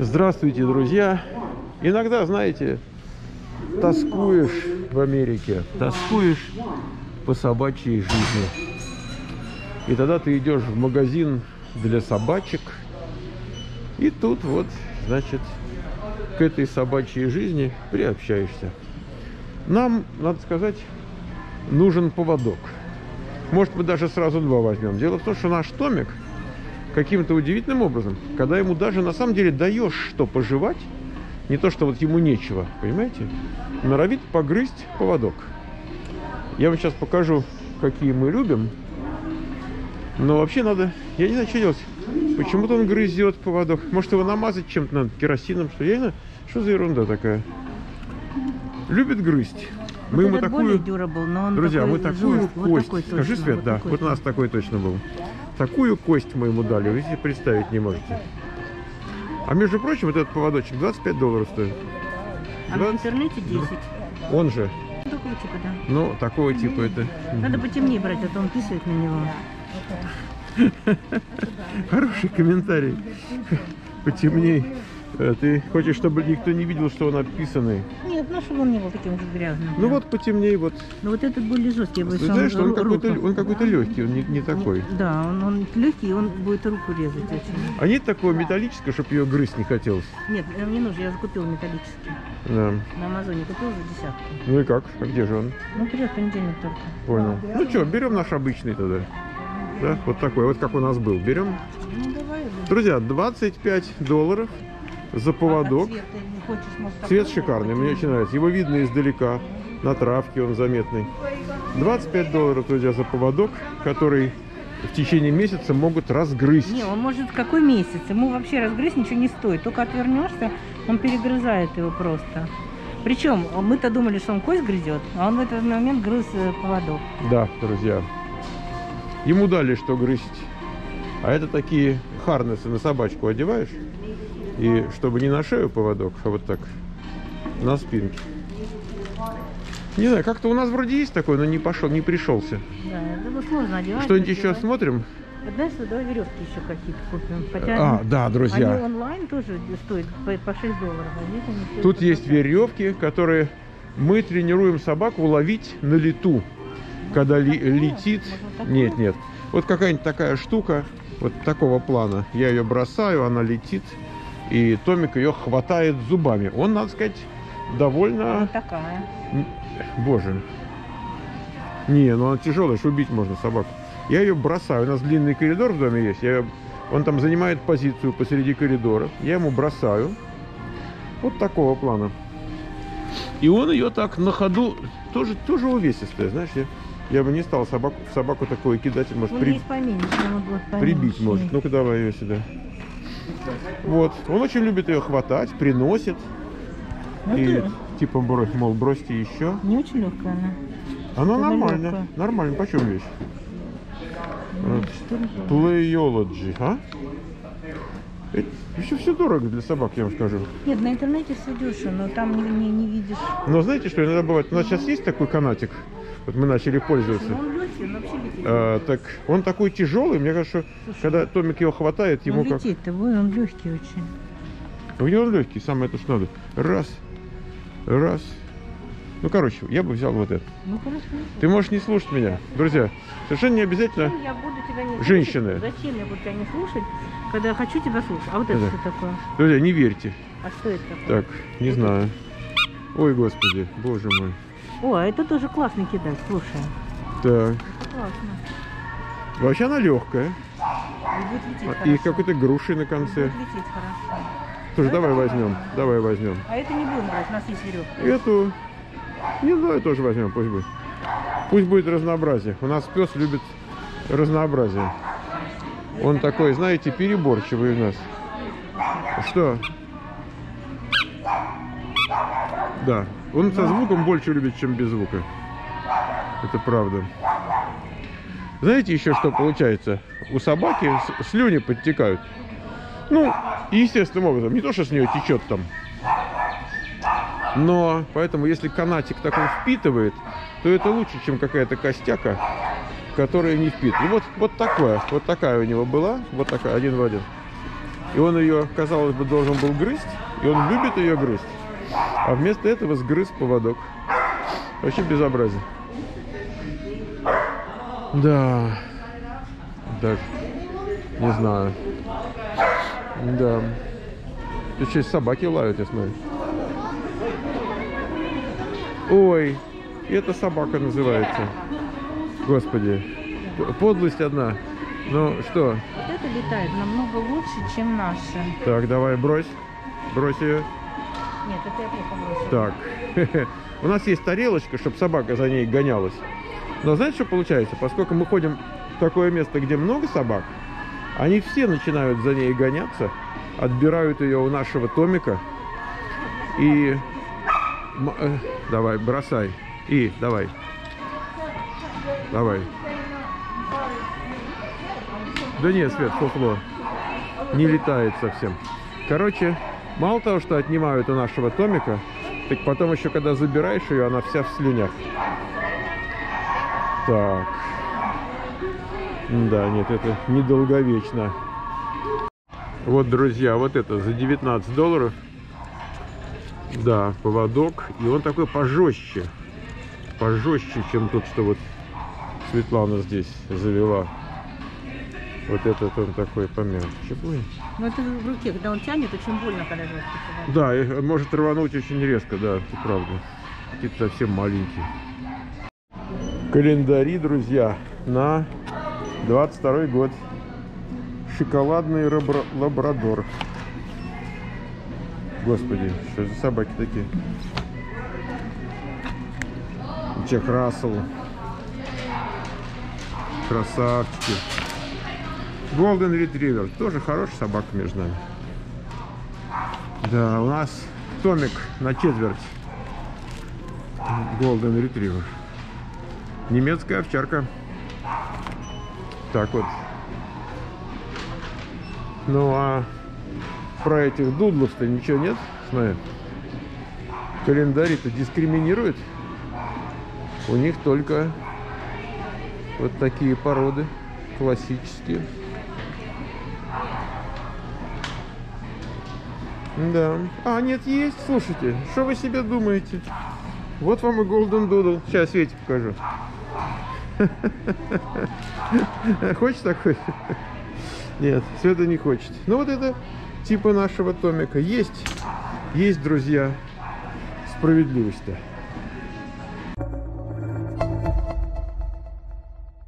Здравствуйте, друзья! Иногда, знаете, тоскуешь в Америке, тоскуешь по собачьей жизни. И тогда ты идешь в магазин для собачек, и тут вот, значит, к этой собачьей жизни приобщаешься. Нам, надо сказать, нужен поводок. Может, мы даже сразу два возьмем. Дело в том, что наш Томик каким-то удивительным образом, когда ему даже на самом деле даешь что пожевать, не то что вот ему нечего, понимаете, норовит погрызть поводок. Я вам сейчас покажу, какие мы любим. Но вообще надо... Я не знаю, что делать. Почему-то он грызет поводок. Может, его намазать чем-то надо, керосином, что? Я не знаю, что за ерунда такая. Любит грызть. Мы вот ему такую... Durable, друзья, такой мы такую жест, кость... Вот такой точно, скажи, Свет, вот да, вот у нас такой точно был. Такую кость мы ему дали, вы себе представить не можете. А между прочим, вот этот поводочек $25 стоит. 20... А в интернете 10. Он же. Такого типа, да. Ну, такого типа это... Надо потемнее брать, а то он писает на него. Хороший комментарий. Потемней. Ты хочешь, чтобы никто не видел, что он описанный? Нет, ну чтобы он не был таким же грязным. Ну вот потемней вот. Ну вот этот более жесткий. Ты знаешь, что он какой-то легкий, он не такой. Да, он легкий, он будет руку резать очень. А нет такого металлического, чтобы ее грызть не хотелось? Нет, нам не нужно, я закупил металлический. Да. На Амазоне купил за десятку. Ну и как? А где же он? Ну придет в понедельник только. Понял. Ну что, берем наш обычный тогда. Да, вот такой, вот как у нас был. Берем. Ну, давай, друзья, $25 за поводок. Цвет, хочешь, цвет шикарный, мне очень нравится. Его видно издалека, на травке он заметный. $25, друзья, за поводок, который в течение месяца могут разгрызть. Не, он может какой месяц? Ему вообще разгрызть ничего не стоит. Только отвернешься, он перегрызает его просто. Причем мы-то думали, что он кость грызет, а он в этот момент грыз поводок. Да, друзья. Ему дали что грызть. А это такие харнесы на собачку одеваешь. И чтобы не на шею поводок, а вот так на спинке. Не знаю, как-то у нас вроде есть такой, но не пошел, не пришелся. Да, это сложно одевать. Что-нибудь еще смотрим? Знаешь, давай веревки еще какие-то купим. Хотя да, друзья. Они онлайн тоже стоят по $6. А тут есть веревки, которые мы тренируем собаку ловить на лету. Когда летит... Нет, нет. Вот какая-нибудь такая штука, вот такого плана. Я ее бросаю, она летит, и Томик ее хватает зубами. Он, надо сказать, довольно... Вот такая. Боже. Не, ну она тяжелая, что убить можно собаку. Я ее бросаю. У нас длинный коридор в доме есть. Он там занимает позицию посреди коридора. Я ему бросаю. Вот такого плана. И он ее так на ходу... Тоже увесистая, знаешь, я бы не стал собаку такое кидать, может, прибить может. Ну-ка, давай ее сюда. Вот. Он очень любит ее хватать, приносит. Ну, и ты... типа, мол, бросьте еще. Не очень легкая она. Она нормальная. Нормально. Почем вещь? Playology, а? Это еще все дорого для собак, я вам скажу. Нет, на интернете все дешево, но там не видишь. Но знаете, что иногда бывает? У нас сейчас есть такой канатик, вот мы начали пользоваться. Так он такой тяжелый, мне кажется, слушай, когда Томик его хватает, ему как... Он легкий очень. Где он легкий, самое то, что надо. Раз. Ну, короче, я бы взял вот это. Ну, хорошо. Ты можешь не слушать меня, друзья. Совершенно не обязательно... Я буду тебя не слушать? Женщины. Зачем я буду тебя не слушать, когда я хочу тебя слушать? А вот это что такое? Друзья, не верьте. А что это такое? Так, не знаю. Ой, господи, боже мой. О, а это тоже классно кидать, слушай. Так. Это классно. Вообще она легкая. И какой-то грушей на конце. Будет лететь хорошо. Слушай, давай возьмем, давай возьмем. А это не будем брать, у нас есть веревка. Эту... Не знаю, тоже возьмем, пусть будет. Пусть будет разнообразие. У нас пес любит разнообразие. Он такой, знаете, переборчивый у нас. Что? Да, он со звуком больше любит, чем без звука. Это правда. Знаете еще, что получается? У собаки слюни подтекают. Ну, естественным образом. Не то, что с нее течет там. Но поэтому, если канатик такой впитывает, то это лучше, чем какая-то костяка, которая не впитывает. Вот такая у него была, вот такая, один в один. и он ее, казалось бы, должен был грызть, и он любит ее грызть, а вместо этого сгрыз поводок. Вообще безобразие. Да, даже не знаю. Да. Тут что, собаки лают, я смотрю. Ой, это собака называется. Господи, подлость одна. Ну что? Вот это летает намного лучше, чем наши. Так, давай, брось. Брось ее. Нет, это я не побросила. Так. У нас есть тарелочка, чтобы собака за ней гонялась. Но знаете, что получается? Поскольку мы ходим в такое место, где много собак, они все начинают за ней гоняться, отбирают ее у нашего Томика. И... Давай, бросай. И, давай. Давай. Да нет, Свет, фуфло. Не летает совсем. Короче, мало того, что отнимают у нашего Томика, так потом еще, когда забираешь ее, она вся в слюнях. Так. Да, нет, это недолговечно. Вот, друзья, вот это за 19 долларов. Да, поводок. И он такой пожестче. Пожестче, чем тот, что вот Светлана здесь завела. Вот этот он такой помягче будет. Ну это в руке, когда он тянет, очень больно, когда жестко. Да, и может рвануть очень резко, да, это правда. Какие-то совсем маленькие. Календари, друзья, на 22 год. Шоколадный лабрадор. Господи, что за собаки такие? Джек Рассел. Красавчики. Golden Retriever. Тоже хорошая собака между нами. Да, у нас Томик на четверть. Golden Retriever. Немецкая овчарка. Так вот. Ну а про этих дудлов-то ничего нет. Смотри. Календарь-то дискриминирует. У них только вот такие породы. Классические. Да. А, нет, есть. Слушайте, что вы себе думаете? Вот вам и Golden Doodle. Сейчас Свете покажу. Хочешь такой? Нет, Света не хочет. Ну вот это типа нашего Томика. Есть, друзья, справедливость-то.